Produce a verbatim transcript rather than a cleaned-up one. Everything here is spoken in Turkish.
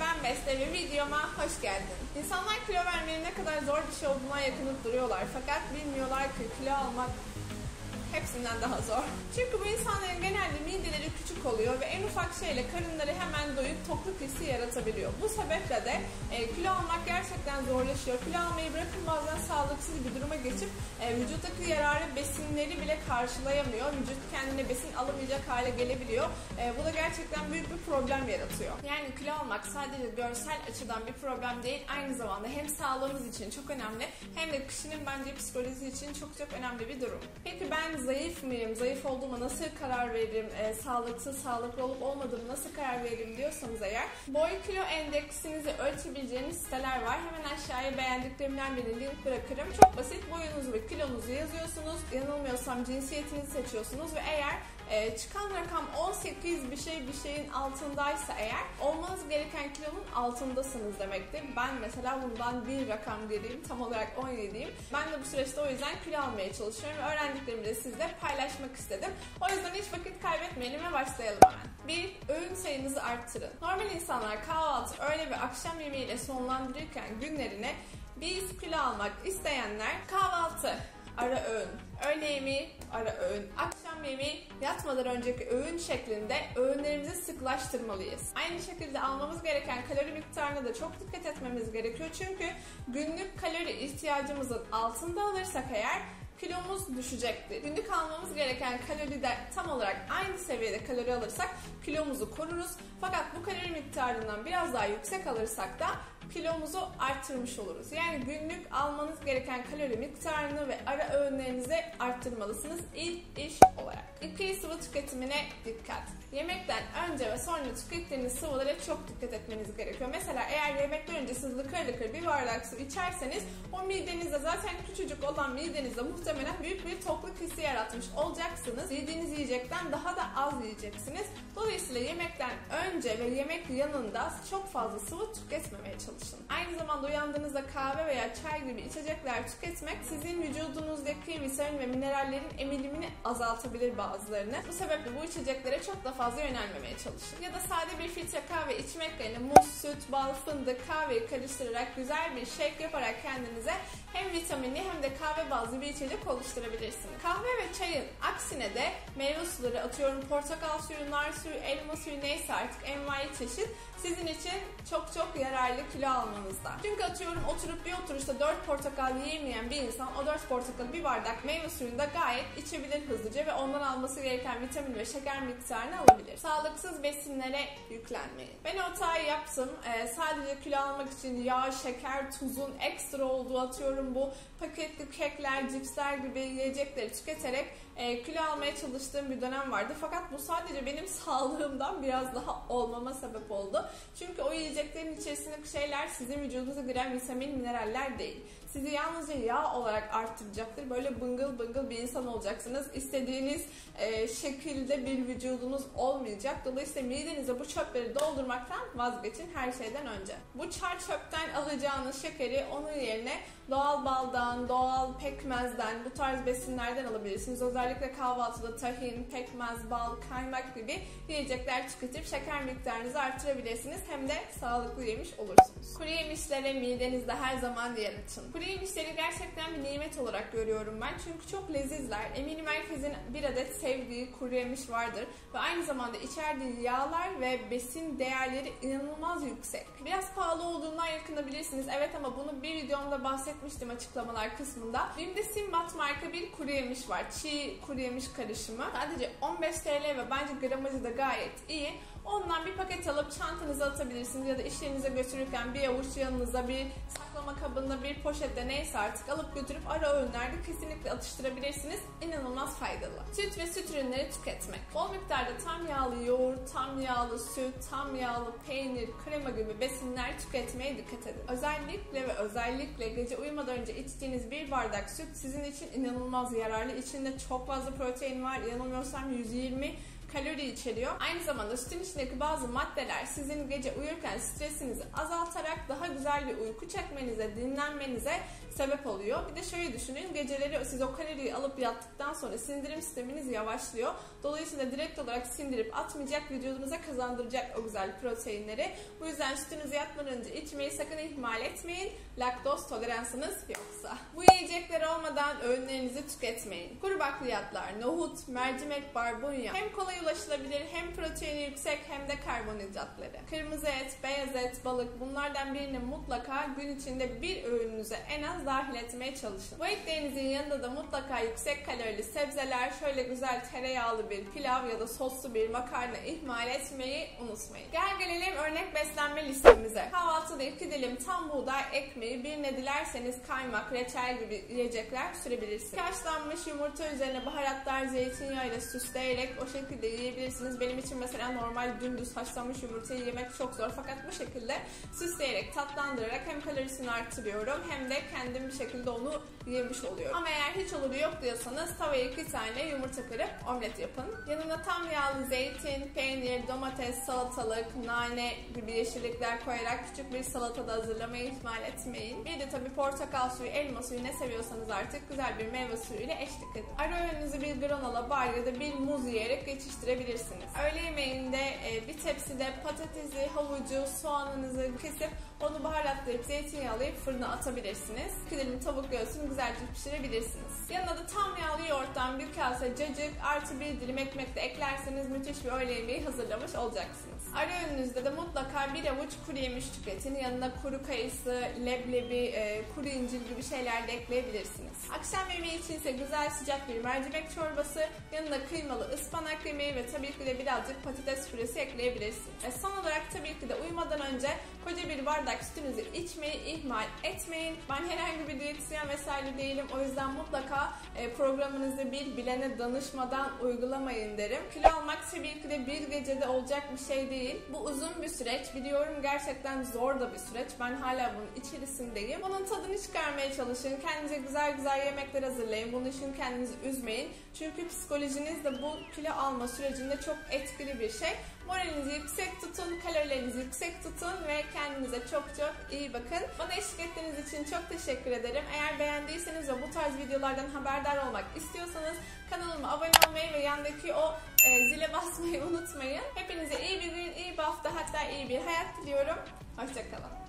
ben Beste ve videoma hoş geldin. İnsanlar kilo vermenin ne kadar zor bir şey olduğuna yakınıp duruyorlar fakat bilmiyorlar ki kilo almak hepsinden daha zor. Çünkü bu insanların genelde mideleri küçük oluyor ve en ufak şeyle karınları hemen doyup tokluk hissi yaratabiliyor. Bu sebeple de e, kilo almak gerçekten zorlaşıyor. Kilo almayı bırakın bazen sağlıksız bir duruma geçip e, vücuttaki yararlı besinleri bile karşılayamıyor. Vücut kendine besin alamayacak hale gelebiliyor. E, bu da gerçekten büyük bir problem yaratıyor. Yani kilo almak sadece görsel açıdan bir problem değil. Aynı zamanda hem sağlığımız için çok önemli hem de kişinin bence psikolojisi için çok çok önemli bir durum. Peki ben zayıf mıyım, zayıf olduğuma nasıl karar veririm, e, sağlıksız, sağlıklı olup olmadığımı nasıl karar veririm diyorsanız eğer boy kilo endeksinizi ölçebileceğiniz siteler var. Hemen aşağıya beğendiklerimden birini link bırakırım. Çok basit, boyunuzu ve kilonuzu yazıyorsunuz. Yanılmıyorsam cinsiyetinizi seçiyorsunuz ve eğer e, çıkan rakam on sekiz bir şey bir şeyin altındaysa eğer olmanız gereken kilonun altındasınız demektir. Ben mesela bundan bir rakam geriyim, tam olarak on yediyim. Ben de bu süreçte o yüzden kilo almaya çalışıyorum ve öğrendiklerimi de sizle paylaşmak istedim. O yüzden hiç vakit kaybetmeyelim ve başlayalım hemen. bir Öğün sayınızı arttırın. Normal insanlar kahvaltı, öğle ve akşam yemeği ile sonlandırırken günlerine biz kilo almak isteyenler kahvaltı, ara öğün, öğle yemeği, ara öğün, akşam yemeği, yatmadan önceki öğün şeklinde öğünlerimizi sıklaştırmalıyız. Aynı şekilde almamız gereken kalori miktarına da çok dikkat etmemiz gerekiyor. Çünkü günlük kalori ihtiyacımızın altında alırsak eğer kilomuz düşecektir. Günlük almamız gereken kalori de tam olarak aynı seviyede kalori alırsak kilomuzu koruruz. Fakat bu kalori miktarından biraz daha yüksek alırsak da kilomuzu arttırmış oluruz. Yani günlük almanız gereken kalori miktarını ve ara öğünlerinizi arttırmalısınız ilk iş olarak. iki Sıvı tüketimine dikkat. Yemekten önce ve sonra tükettiğiniz sıvılara çok dikkat etmeniz gerekiyor. Mesela eğer yemekten önce siz lıkır lıkır bir bardak su içerseniz o midenizde zaten küçücük olan midenizde muhtemelen büyük bir tokluk hissi yaratmış olacaksınız. Yediğiniz yiyecekten daha da az yiyeceksiniz. Dolayısıyla yemekten önce ve yemek yanında çok fazla sıvı tüketmemeye çalışın. Aynı zamanda uyandığınızda kahve veya çay gibi içecekler tüketmek sizin vücudunuzdaki vitamin ve minerallerin emilimini azaltabilir bazılarını. Bu sebeple bu içeceklere çok da fazla yönelmemeye çalışın. Ya da sade bir filtre kahve içmek yerine muz, süt, bal, fındık, kahveyi karıştırarak güzel bir shake yaparak kendinize hem vitaminli hem de kahve bazlı bir içecek oluşturabilirsiniz. Kahve ve çayın aksine de meyve suları atıyorum portakal suyu, nar suyu, elma suyu neyse artık envai çeşit sizin için çok çok yararlı kilo almanızda. Çünkü atıyorum oturup bir oturuşta dört portakal yiyemeyen bir insan o dört portakalı bir bardak meyve suyunda gayet içebilir hızlıca ve ondan alması gereken vitamin ve şeker miktarını alabilir. Sağlıksız besinlere yüklenmeyin. Ben o hatayı yaptım. Ee, sadece kilo almak için yağ, şeker, tuzun ekstra olduğu atıyorum bu paketli kekler, cipsler gibi yiyecekleri tüketerek e, kilo almaya çalıştığım bir dönem vardı. Fakat bu sadece benim sağlığımdan biraz daha olmama sebep oldu. Çünkü o yiyeceklerin içerisindeki şeyler sizin vücudunuza giren vitamin, mineraller değil. Sizi yalnızca yağ olarak arttıracaktır. Böyle bıngıl bıngıl bir insan olacaksınız. İstediğiniz e, şekilde bir vücudunuz olmayacak. Dolayısıyla midenize bu çöpleri doldurmaktan vazgeçin her şeyden önce. Bu çar çöpten alacağınız şekeri onun yerine doğal baldan, doğal pekmezden, bu tarz besinlerden alabilirsiniz. Özellikle kahvaltıda tahin, pekmez, bal, kaymak gibi yiyecekler tüketip şeker miktarınızı artırabilirsiniz. Hem de sağlıklı yemiş olursunuz. Kuru yemişlere midenizde her zaman yer açın. Kuru yemişleri gerçekten bir nimet olarak görüyorum ben. Çünkü çok lezizler. Eminim herkesin bir adet sevdiği kuru yemiş vardır. Ve aynı zamanda içerdiği yağlar ve besin değerleri inanılmaz yüksek. Biraz pahalı olduğundan yakınabilirsiniz. Evet ama bunu bir videomda bahsetmiştim açıklamalar kısmında. Bim'de Simbat marka bir kuru yemiş var. Çiğ kuru yemiş karışımı. Sadece on beş TL ve bence gramajı da gayet iyi. Ondan bir paket alıp çantanıza atabilirsiniz ya da işlerinize götürürken bir avuç yanınıza bir saklama kabında bir poşette neyse artık alıp götürüp ara öğünlerde kesinlikle atıştırabilirsiniz. İnanılmaz faydalı. Süt ve süt ürünleri tüketmek. Bol miktarda tam yağlı yoğurt, tam yağlı süt, tam yağlı peynir, krema gibi besinler tüketmeye dikkat edin. Özellikle ve özellikle gece uyumadan önce içtiğiniz bir bardak süt sizin için inanılmaz yararlı. İçinde çok fazla protein var. Yanılmıyorsam yüz yirmi kalori içeriyor. Aynı zamanda sütün içindeki bazı maddeler sizin gece uyurken stresinizi azaltarak daha güzel bir uyku çekmenize, dinlenmenize sebep oluyor. Bir de şöyle düşünün, geceleri siz o kaloriyi alıp yattıktan sonra sindirim sisteminiz yavaşlıyor. Dolayısıyla direkt olarak sindirip atmayacak, vücudunuza kazandıracak o güzel proteinleri. Bu yüzden sütünüzü yatmadan önce içmeyi sakın ihmal etmeyin. Laktoz toleransınız yoksa. Bu yiyecekler olmadan öğünlerinizi tüketmeyin. Kuru bakliyatlar, nohut, mercimek, barbunya hem kolay ulaşılabilir, hem proteini yüksek, hem de karbonhidratları. Kırmızı et, beyaz et, balık, bunlardan birini mutlaka gün içinde bir öğününüze en az dahil etmeye çalışın. Bu eklerinizin yanında da mutlaka yüksek kalorili sebzeler, şöyle güzel tereyağlı bir pilav ya da soslu bir makarna ihmal etmeyi unutmayın. Gel gelelim örnek beslenme listemize. Kahvaltıda iki dilim tam buğday ekmeği, birine dilerseniz kaymak, reçel gibi yiyecekler sürebilirsiniz. Haşlanmış yumurta üzerine baharatlar, zeytinyağı ile süsleyerek o şekilde yiyebilirsiniz. Benim için mesela normal dümdüz haşlanmış yumurtayı yemek çok zor, fakat bu şekilde süsleyerek, tatlandırarak hem kalorisini artırıyorum hem de kendim bir şekilde onu yemiş oluyorum. Ama eğer hiç oluru yok diyorsanız tavaya iki tane yumurta kırıp omlet yapın. Yanına tam yağlı zeytin, peynir, domates, salatalık, nane gibi yeşillikler koyarak küçük bir salata da hazırlamayı ihmal etmeyin. Bir de tabii portakal suyu, elma suyu, ne seviyorsanız artık güzel bir meyve suyu ile eşlik edin. Ara öğününüzü bir granola bar ya da bir muz yiyerek geçiştirebilirsiniz. Öğle yemeğinde bir tepside patatesi, havucu, soğanınızı kesip onu baharatlayıp zeytinyağlayıp fırına atabilirsiniz. iki dilim tavuk göğsünü güzelce pişirebilirsiniz. Yanına da tam yağlı yoğurttan bir kase cacık artı bir dilim ekmek de eklerseniz müthiş bir öğle yemeği hazırlamış olacaksınız. Ara öğününüzde de mutlaka bir avuç kuru yemiş tüketin. Yanına kuru kayısı, leblebi, kuru incir gibi şeyler de ekleyebilirsiniz. Akşam yemeği için ise güzel sıcak bir mercimek çorbası, yanına kıymalı ıspanak yemeği ve tabii ki de birazcık patates püresi ekleyebilirsiniz. Ve son olarak tabii ki de uyumadan önce koca bir bardak sütünüzü içmeyi ihmal etmeyin. Ben herhangi bir diyetisyen vesaire değilim. O yüzden mutlaka programınızı bir bilene danışmadan uygulamayın derim. Kilo almak tabii ki de bir gecede olacak bir şey değil. Bu uzun bir süreç. Biliyorum, gerçekten zor da bir süreç. Ben hala bunun içerisindeyim. Bunun tadını çıkarmaya çalışın. Kendinize güzel güzel yemekler hazırlayın. Bunun için kendinizi üzmeyin. Çünkü psikolojiniz de bu kilo alma sürecinde çok etkili bir şey. Moralinizi yüksek tutun, kalorilerinizi yüksek tutun ve kendinize çok çok iyi bakın. Bana eşlik ettiğiniz için çok teşekkür ederim. Eğer beğendiyseniz ve bu tarz videolardan haberdar olmak istiyorsanız kanalıma abone olmayı ve yandaki o e, zile basmayı unutmayın. Hepinize iyi bir gün, iyi bir hafta, hatta iyi bir hayat diliyorum. Hoşça kalın.